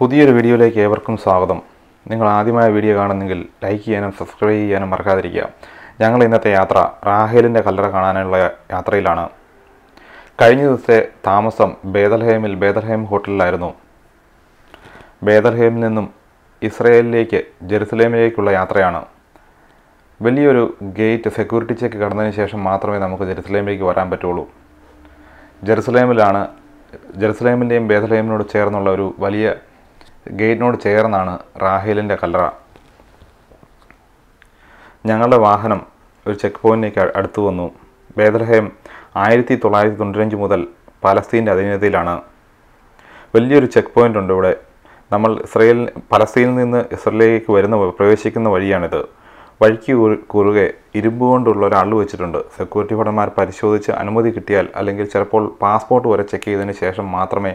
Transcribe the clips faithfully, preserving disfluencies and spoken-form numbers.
പുതിയൊരു വീഡിയോയിലേക്ക് ഏവർക്കും സ്വാഗതം. നിങ്ങൾ ആദ്യമായ വീഡിയോ കാണുന്നെങ്കിൽ ലൈക്ക് ചെയ്യാനും സബ്സ്ക്രൈബ് ചെയ്യാനും മറക്കാതിരിക്കുക. ഞങ്ങൾ ഇന്നത്തെ യാത്ര റാഹേലിൻ്റെ കല്ലറ കാണാനുള്ള യാത്രയിലാണ്. കഴിഞ്ഞ ദിവസത്തെ താമസം ബേതൽഹേമിൽ ബേതൽഹേം ഹോട്ടലിലായിരുന്നു. ബേതൽഹേമിൽ നിന്നും ഇസ്രയേലിലേക്ക് ജെറുസലേമിലേക്കുള്ള യാത്രയാണ്. വലിയൊരു ഗേറ്റ് സെക്യൂരിറ്റി ചെക്ക് കടന്നതിന് ശേഷം മാത്രമേ നമുക്ക് ജെറുസലേമിലേക്ക് വരാൻ പറ്റുള്ളൂ. ജെറുസലേമിലാണ് ജെറുസലേമിൻ്റെയും ബേതൽഹേമിനോട് ചേർന്നുള്ള ഒരു വലിയ ഗേറ്റിനോട് ചേർന്നാണ് റാഹേലിൻ്റെ കല്ലറ. ഞങ്ങളുടെ വാഹനം ഒരു ചെക്ക് പോയിൻറ്റിലേക്ക് അടുത്തു വന്നു. ബേതൽഹേം ആയിരത്തി തൊള്ളായിരത്തി തൊണ്ണൂറ്റഞ്ച് മുതൽ പലസ്തീൻ്റെ അധീനതയിലാണ്. വലിയൊരു ചെക്ക് പോയിൻ്റ് ഉണ്ട് ഇവിടെ. നമ്മൾ ഇസ്രയേൽ പലസ്തീനിൽ നിന്ന് ഇസ്രയേലിലേക്ക് വരുന്ന പ്രവേശിക്കുന്ന വഴിയാണിത്. വഴിക്ക് കുറുകെ ഇരുമ്പ് കൊണ്ടുള്ള ഒരാൾ വെച്ചിട്ടുണ്ട്. സെക്യൂരിറ്റി ഭടന്മാർ പരിശോധിച്ച് അനുമതി കിട്ടിയാൽ അല്ലെങ്കിൽ ചിലപ്പോൾ പാസ്പോർട്ട് വരെ ചെക്ക് ചെയ്തതിന് ശേഷം മാത്രമേ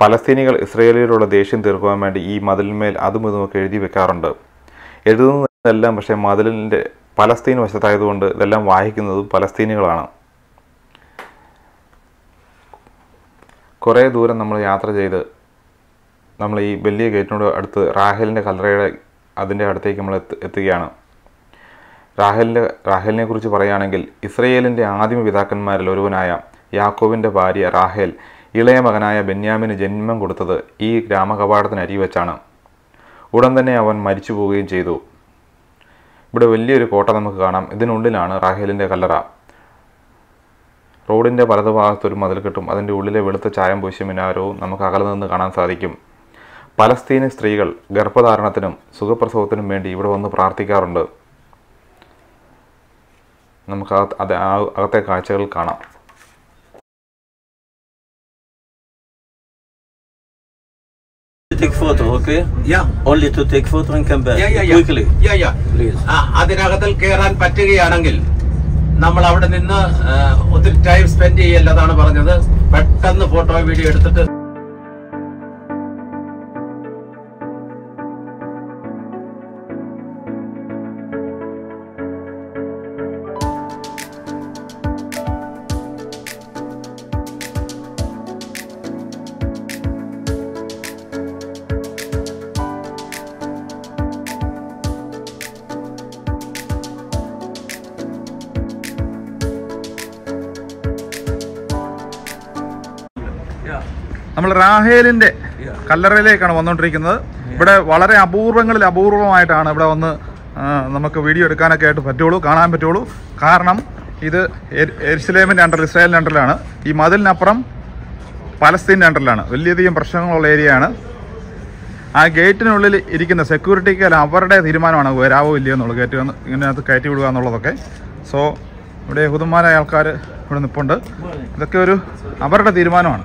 പലസ്തീനികൾ ഇസ്രയേലിയിലുള്ള ദേഷ്യം തീർക്കുവാൻ വേണ്ടി ഈ മതിലിന്മേൽ അതും ഇതുമൊക്കെ എഴുതി വെക്കാറുണ്ട്. എഴുതുന്നതെല്ലാം പക്ഷേ മതിലിൻ്റെ പലസ്തീൻ വശത്തായതുകൊണ്ട് ഇതെല്ലാം വായിക്കുന്നതും പലസ്തീനികളാണ്. കുറേ ദൂരം നമ്മൾ യാത്ര ചെയ്ത് നമ്മൾ ഈ വലിയ ഗേറ്റിനോട് അടുത്ത് റാഹേലിൻ്റെ കല്ലറയുടെ അതിൻ്റെ അടുത്തേക്ക് നമ്മൾ എത്തുകയാണ്. റാഹേലിൻ്റെ റാഹേലിനെ കുറിച്ച് പറയുകയാണെങ്കിൽ ഇസ്രയേലിൻ്റെ ആദിമ പിതാക്കന്മാരിൽ ഒരുവനായ യാക്കോബിൻ്റെ ഭാര്യ റാഹേൽ ഇളയ മകനായ ബെന്യാമിന് ജന്മം കൊടുത്തത് ഈ ഗ്രാമകവാടത്തിന് അരിവെച്ചാണ്. ഉടൻ തന്നെ അവൻ മരിച്ചു പോവുകയും ചെയ്തു. ഇവിടെ വലിയൊരു കോട്ട നമുക്ക് കാണാം. ഇതിനുള്ളിലാണ് റാഹേലിൻ്റെ കല്ലറ. റോഡിൻ്റെ വലതു ഭാഗത്തൊരു മതിൽ കിട്ടും. അതിൻ്റെ ഉള്ളിലെ വെളുത്ത ചായം പൂശിയ മിനാരവും നമുക്ക് അകലെ നിന്ന് കാണാൻ സാധിക്കും. പലസ്തീനി സ്ത്രീകൾ ഗർഭധാരണത്തിനും സുഖപ്രസവത്തിനും വേണ്ടി ഇവിടെ വന്ന് പ്രാർത്ഥിക്കാറുണ്ട്. നമുക്ക് അത് അകത്തെ കാഴ്ചകൾ കാണാം. Take photo, okay? Yeah. Only to take photo and come back. Yeah, yeah, yeah. Quickly. Yeah, yeah. Please. Ah, adinagathil keran pattukayanengil nammal avade ninnu othiri time spend cheyyalladana paranjathu pettannu photo video eduthittu നമ്മൾ റാഹേലിൻ്റെ കല്ലറയിലേക്കാണ് വന്നുകൊണ്ടിരിക്കുന്നത്. ഇവിടെ വളരെ അപൂർവങ്ങളിൽ അപൂർവമായിട്ടാണ് ഇവിടെ വന്ന് നമുക്ക് video എടുക്കാനൊക്കെ ആയിട്ട് പറ്റുള്ളൂ, കാണാൻ പറ്റുള്ളൂ. കാരണം ഇത് എരുസലേമിൻ്റെ അണ്ടറിൽ ഇസ്രായേലിൻ്റെ അണ്ടറിലാണ്. ഈ മതിലിനപ്പുറം പലസ്തീൻ്റെ അണ്ടറിലാണ്. വലിയധികം പ്രശ്നങ്ങളുള്ള ഏരിയയാണ്. ആ ഗേറ്റിനുള്ളിൽ ഇരിക്കുന്ന സെക്യൂരിറ്റിക്കാർ അവരുടെ തീരുമാനമാണ് വരാവോ ഇല്ലയോ എന്നുള്ളത്, ഗേറ്റ് വന്ന് ഇതിനകത്ത് കയറ്റി വിടുക എന്നുള്ളതൊക്കെ. സോ ഇവിടെ യഹൂദന്മാരായ ആൾക്കാർ ഇവിടെ നിൽപ്പുണ്ട്. ഇതൊക്കെ ഒരു അവരുടെ തീരുമാനമാണ്.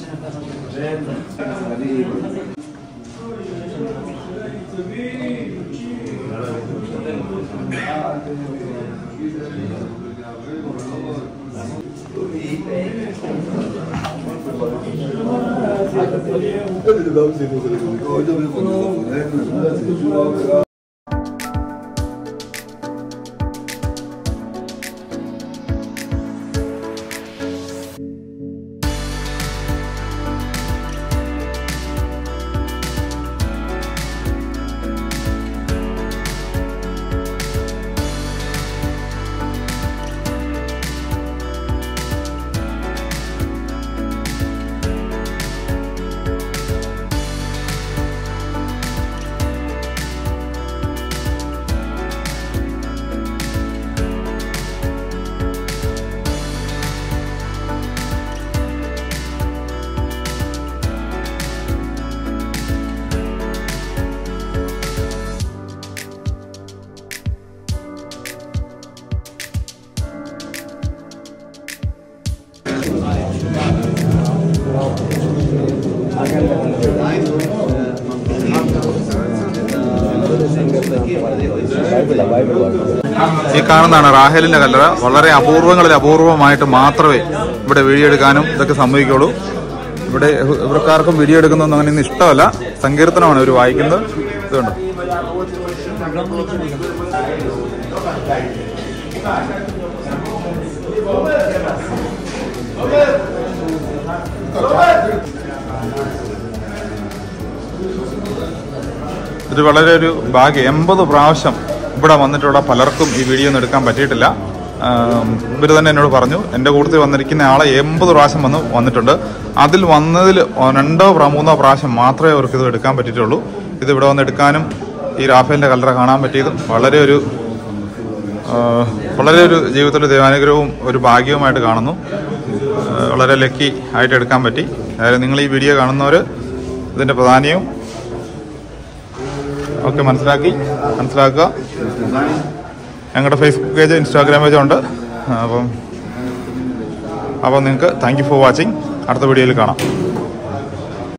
Thank you. ഈ കാണുന്നതാണ് റാഹേലിന്റെ കല്ലറ. വളരെ അപൂർവങ്ങളിൽ അപൂർവമായിട്ട് മാത്രമേ ഇവിടെ വീഡിയോ എടുക്കാനും ഇതൊക്കെ സംഭവിക്കുള്ളൂ. ഇവിടെ ഇവർക്കാർക്കും വീഡിയോ എടുക്കുന്നൊന്നും അങ്ങനെ ഒന്നും ഇഷ്ടമല്ല. സങ്കീർത്തനമാണ് ഇവർ വായിക്കുന്നത്. ഇതുണ്ടോ, ഇത് വളരെ ഒരു ഭാഗ്യം. എൺപത് പ്രാവശ്യം ഇവിടെ വന്നിട്ടുള്ള പലർക്കും ഈ വീഡിയോ ഒന്നും എടുക്കാൻ പറ്റിയിട്ടില്ല. ഇവർ തന്നെ എന്നോട് പറഞ്ഞു, എൻ്റെ കൂട്ടത്തിൽ വന്നിരിക്കുന്ന ആളെ എൺപത് പ്രാവശ്യം വന്ന് വന്നിട്ടുണ്ട് അതിൽ വന്നതിൽ രണ്ടോ മൂന്നോ പ്രാവശ്യം മാത്രമേ അവർക്ക് ഇത് എടുക്കാൻ പറ്റിയിട്ടുള്ളൂ. ഇത് ഇവിടെ വന്ന് എടുക്കാനും ഈ റാഫേലിൻ്റെ കല്ലറ കാണാൻ പറ്റിയതും വളരെ ഒരു വളരെ ഒരു ജീവിതത്തിലെ ദൈവാനുഗ്രഹവും ഒരു ഭാഗ്യവുമായിട്ട് കാണുന്നു. വളരെ ലക്കി ആയിട്ട് എടുക്കാൻ പറ്റി. അതായത് നിങ്ങൾ ഈ വീഡിയോ കാണുന്നവർ ഇതിൻ്റെ പ്രധാനവും ഒക്കെ മനസ്സിലാക്കി മനസ്സിലാക്കുക. ഞങ്ങളുടെ ഫേസ്ബുക്ക് പേജ്, ഇൻസ്റ്റാഗ്രാം പേജും ഉണ്ട്. അപ്പം അപ്പം നിങ്ങൾക്ക് താങ്ക് യു ഫോർ വാച്ചിങ്. അടുത്ത വീഡിയോയിൽ കാണാം.